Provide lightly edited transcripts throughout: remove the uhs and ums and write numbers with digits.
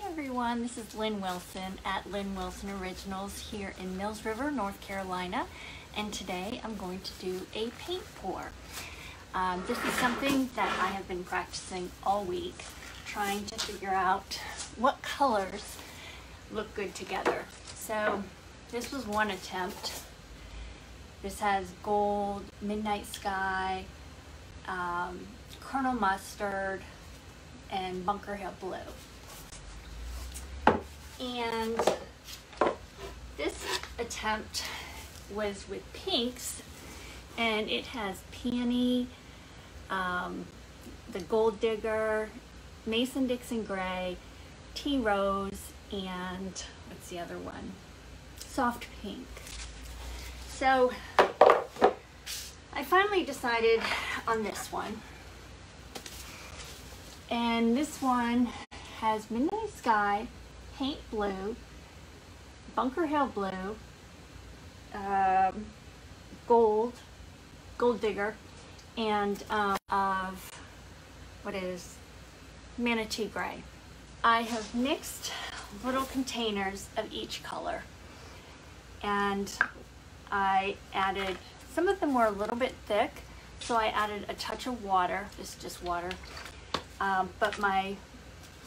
Hey everyone, this is Lyn Wilson at Lyn Wilson Originals here in Mills River, North Carolina, and today I'm going to do a paint pour. This is something that I have been practicing all week, trying to figure out what colors look good together. So this was one attempt. This has gold, Midnight Sky, Colonel Mustard, and Bunker Hill Blue. And this attempt was with pinks, and it has Peony, the Gold Digger, Mason Dixon Gray, Tea Rose, and what's the other one? Soft Pink. So I finally decided on this one. And this one has Midnight Sky, Haint Blue, Bunker Hill Blue, Gold Digger, and Manatee Gray. I have mixed little containers of each color, and I added, some of them were a little bit thick, so I added a touch of water, just water, but my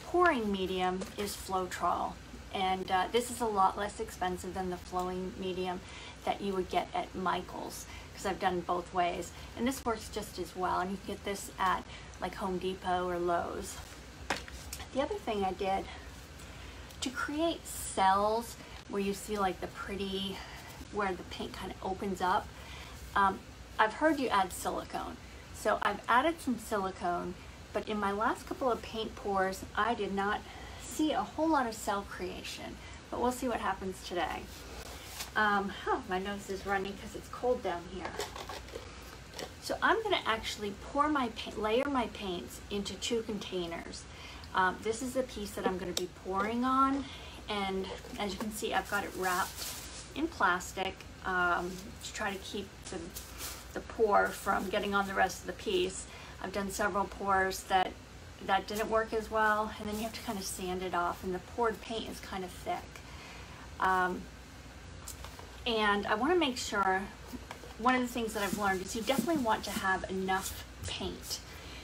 pouring medium is Floetrol, and this is a lot less expensive than the flowing medium that you would get at Michael's, because I've done both ways, and this works just as well, and you can get this at like Home Depot or Lowe's. The other thing I did, to create cells where you see like the pretty, where the paint kind of opens up, I've heard you add silicone, so I've added some silicone. But in my last couple of paint pours, I did not see a whole lot of cell creation, but we'll see what happens today. My nose is running because it's cold down here. So I'm gonna actually pour my paint, layer my paints into two containers. This is the piece that I'm gonna be pouring on. And as you can see, I've got it wrapped in plastic to try to keep the pour from getting on the rest of the piece. I've done several pours that didn't work as well, and then you have to kind of sand it off, and the poured paint is kind of thick. And I want to make sure, one of the things that I've learned is you definitely want to have enough paint.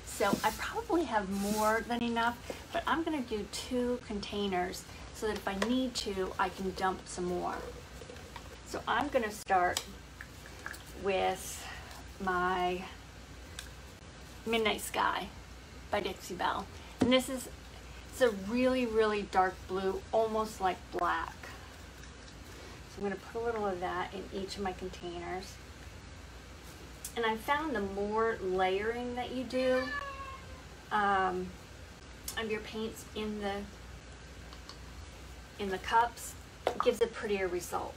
So I probably have more than enough, but I'm going to do two containers so that if I need to, I can dump some more. So I'm going to start with my Midnight Sky by Dixie Belle, and this is, it's a really, really dark blue, almost like black. So I'm going to put a little of that in each of my containers. And I found the more layering that you do of your paints in the cups, it gives a prettier result.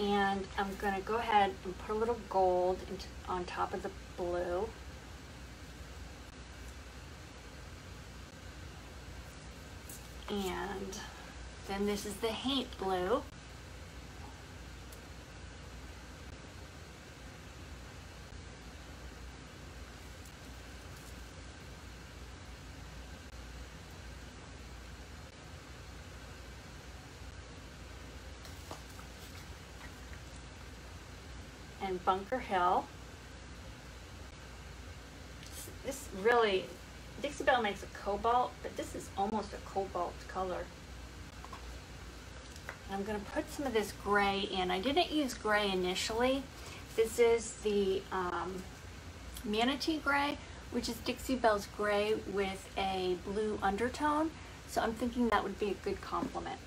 And I'm going to go ahead and put a little gold on top of the blue. And then this is the Haint Blue. And Bunker Hill. This really, Dixie Belle makes a cobalt, but this is almost a cobalt color. I'm going to put some of this gray in. I didn't use gray initially. This is the Manatee Gray, which is Dixie Belle's gray with a blue undertone. So I'm thinking that would be a good complement.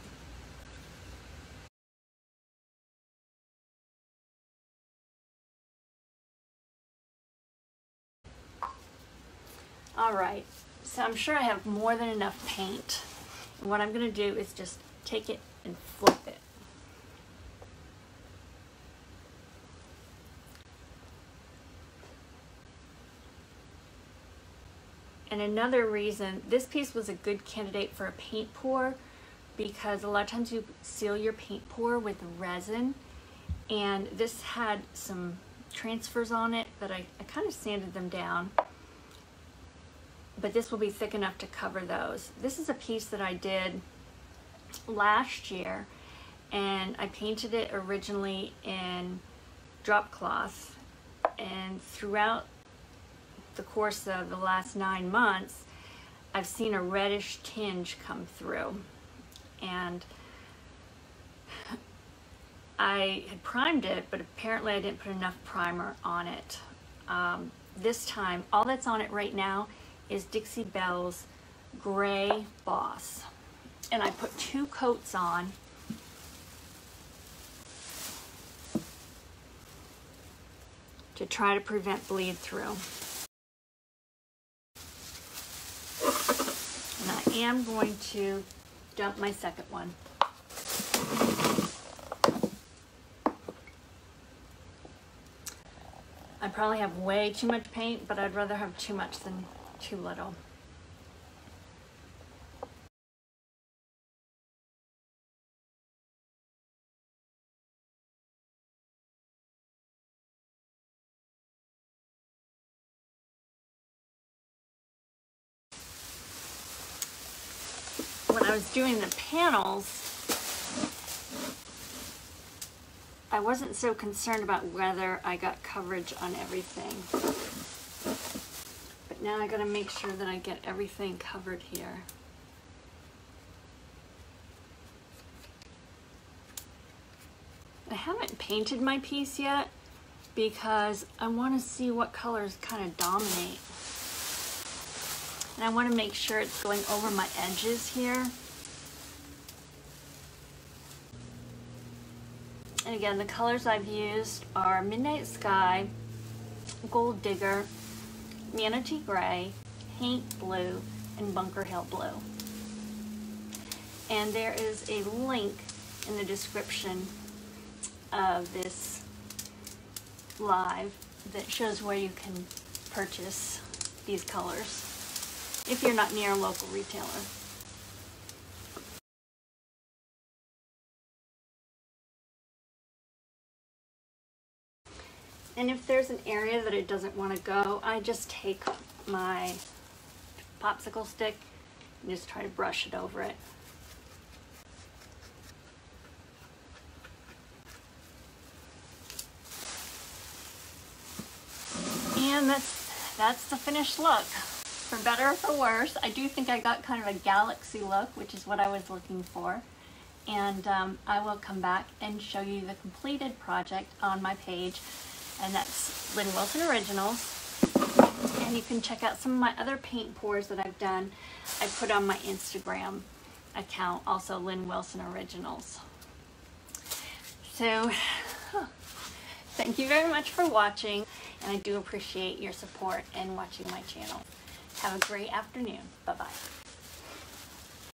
All right, so I'm sure I have more than enough paint. And what I'm going to do is just take it and flip it. And another reason, this piece was a good candidate for a paint pour because a lot of times you seal your paint pour with resin, and this had some transfers on it that I kind of sanded them down. but this will be thick enough to cover those. This is a piece that I did last year, and I painted it originally in drop cloth, and throughout the course of the last 9 months I've seen a reddish tinge come through, and I had primed it, but apparently I didn't put enough primer on it. This time, all that's on it right now is Dixie Belle's Gray Boss, and I put 2 coats on. To try to prevent bleed through. And I am going to dump my second one. I probably have way too much paint, but I'd rather have too much than too little. When I was doing the panels, I wasn't so concerned about whether I got coverage on everything. But now I gotta make sure that I get everything covered here. I haven't painted my piece yet because I wanna see what colors kind of dominate. And I wanna make sure it's going over my edges here. And again, the colors I've used are Midnight Sky, Gold Digger, Manatee Gray, Haint Blue, and Bunker Hill Blue. And there is a link in the description of this live that shows where you can purchase these colors if you're not near a local retailer. And if there's an area that it doesn't want to go, I just take my popsicle stick and just try to brush it over it. And that's the finished look. For better or for worse, I do think I got kind of a galaxy look, which is what I was looking for. And I will come back and show you the completed project on my page. And that's Lyn Wilson Originals, and you can check out some of my other paint pours that I've done. I put on my Instagram account, also Lyn Wilson Originals. So thank you very much for watching, and I do appreciate your support and watching my channel. Have a great afternoon. Bye-bye.